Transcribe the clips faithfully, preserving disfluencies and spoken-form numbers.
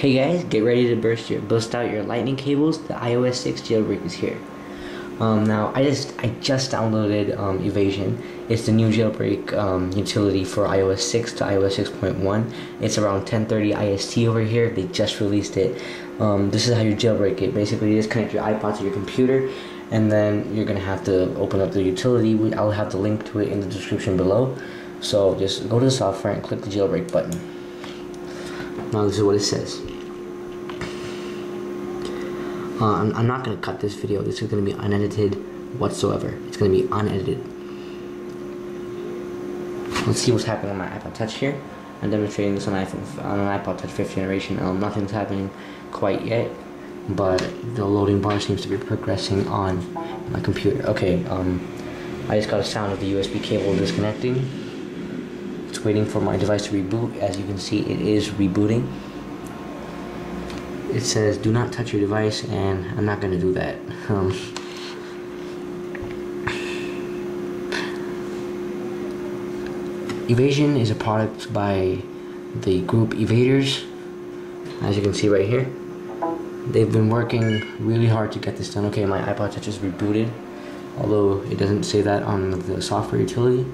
Hey guys, get ready to burst your bust out your lightning cables. The i O S six jailbreak is here. Um, now I just I just downloaded um, Evasion. It's the new jailbreak um, utility for i O S six to i O S six point one. It's around ten thirty I S T over here. They just released it. Um, this is how you jailbreak it. Basically, you just connect your iPod to your computer, and then you're gonna have to open up the utility. I'll have the link to it in the description below. So just go to the software and click the jailbreak button. Now this is what it says. Uh, I'm, I'm not going to cut this video. This is going to be unedited whatsoever. It's going to be unedited. Let's see what's happening on my iPod Touch here. I'm demonstrating this on, iPhone, on an iPod Touch fifth generation. Um, nothing's happening quite yet, but the loading bar seems to be progressing on my computer. Okay, um, I just got a sound of the U S B cable disconnecting. It's waiting for my device to reboot. As you can see, it is rebooting. It says do not touch your device, and I'm not going to do that. Um, Evasion is a product by the group Evaders, as you can see right here. They've been working really hard to get this done. Okay, my iPod Touch is rebooted, although it doesn't say that on the software utility.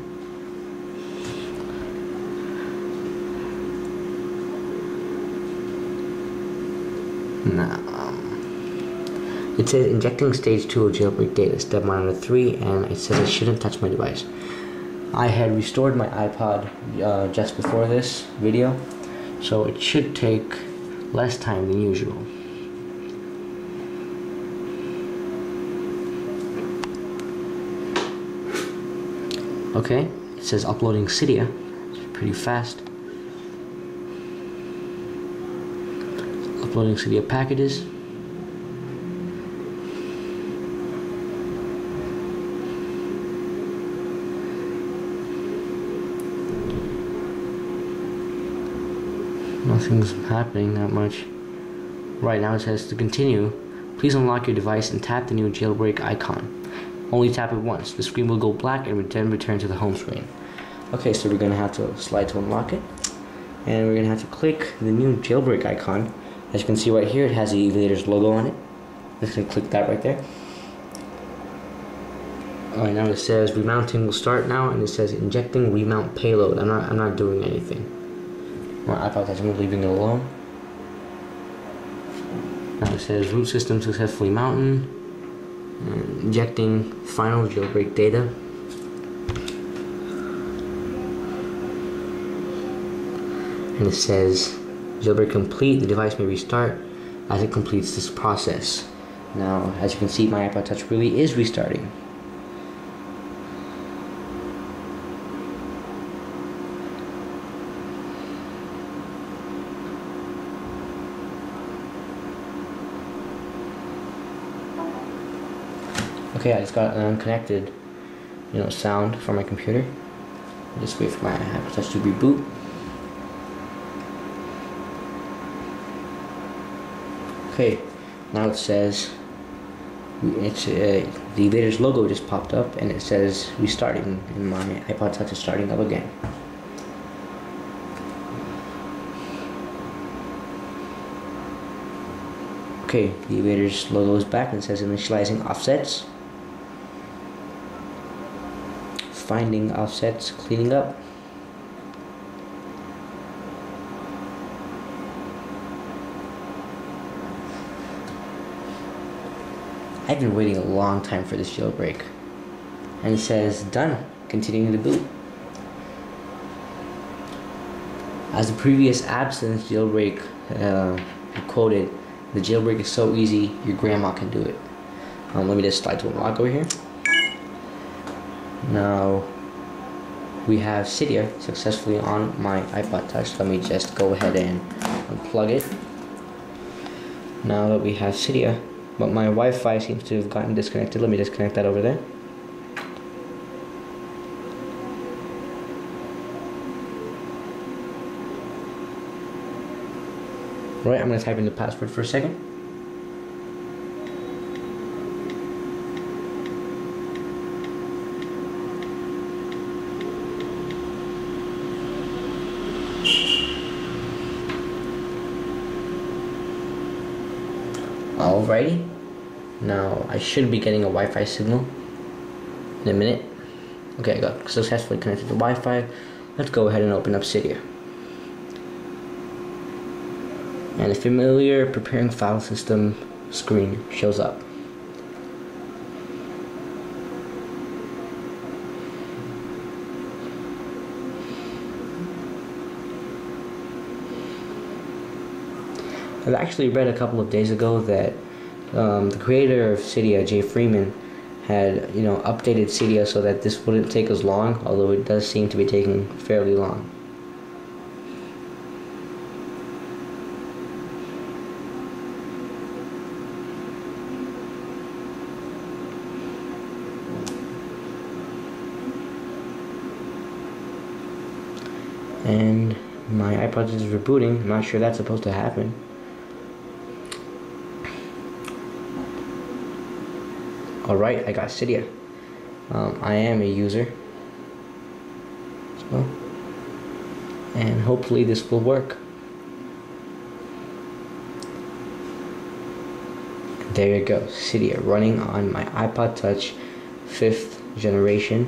Now, um, it says injecting stage two of jailbreak data, step monitor three, and it says I shouldn't touch my device. I had restored my iPod uh, just before this video, so it should take less time than usual. Okay, it says uploading Cydia, it's pretty fast. Uploading Cydia packages. Nothing's happening that much. Right now it says to continue, please unlock your device and tap the new jailbreak icon. Only tap it once. The screen will go black and then return to the home screen. Okay, so we're gonna have to slide to unlock it, and we're gonna have to click the new jailbreak icon. As you can see right here, it has the Evader's logo on it. I'm just going to click that right there. Alright, now it says remounting will start now, and it says injecting remount payload. I'm not I'm not doing anything. Well, I thought that I'm leaving it alone. Now it says root system successfully mounted. Injecting final jailbreak data. And it says jailbreak complete, the device may restart as it completes this process. Now, as you can see, my iPod Touch really is restarting. Okay, I just got an unconnected, you know, sound from my computer. I'll just wait for my iPod Touch to reboot. Okay, now it says it's uh, the Evader's logo just popped up, and it says restarting, and my iPod Touch is starting up again. Okay, the Evader's logo is back, and it says initializing offsets, finding offsets, cleaning up. I've been waiting a long time for this jailbreak. And it says, done, continuing to boot. As the previous absence jailbreak uh, quoted, the jailbreak is so easy, your grandma can do it. Um, let me just slide to unlock over here. Now, we have Cydia successfully on my iPod Touch. Let me just go ahead and unplug it. Now that we have Cydia, but my Wi-Fi seems to have gotten disconnected. Let me disconnect that over there. Right, I'm going to type in the password for a second. Alrighty, now I should be getting a Wi-Fi signal in a minute. Okay, I got successfully connected to Wi-Fi. Let's go ahead and open up Cydia. And the familiar preparing file system screen shows up. I've actually read a couple of days ago that um, the creator of Cydia, Jay Freeman, had you know updated Cydia so that this wouldn't take as long, although it does seem to be taking fairly long. And my iPod is rebooting. I'm not sure that's supposed to happen. Alright, I got Cydia. Um, I am a user. So, and hopefully this will work. There you go, Cydia running on my iPod Touch fifth generation.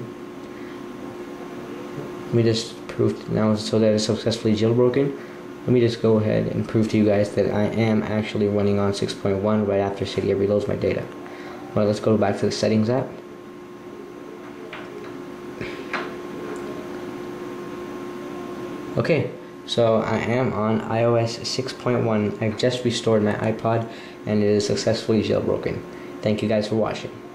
Let me just prove now, so that it's successfully jailbroken. Let me just go ahead and prove to you guys that I am actually running on six point one right after Cydia reloads my data. Alright, let's go back to the settings app. Okay, so I am on iOS six point one. I've just restored my iPod and it is successfully jailbroken. Thank you guys for watching.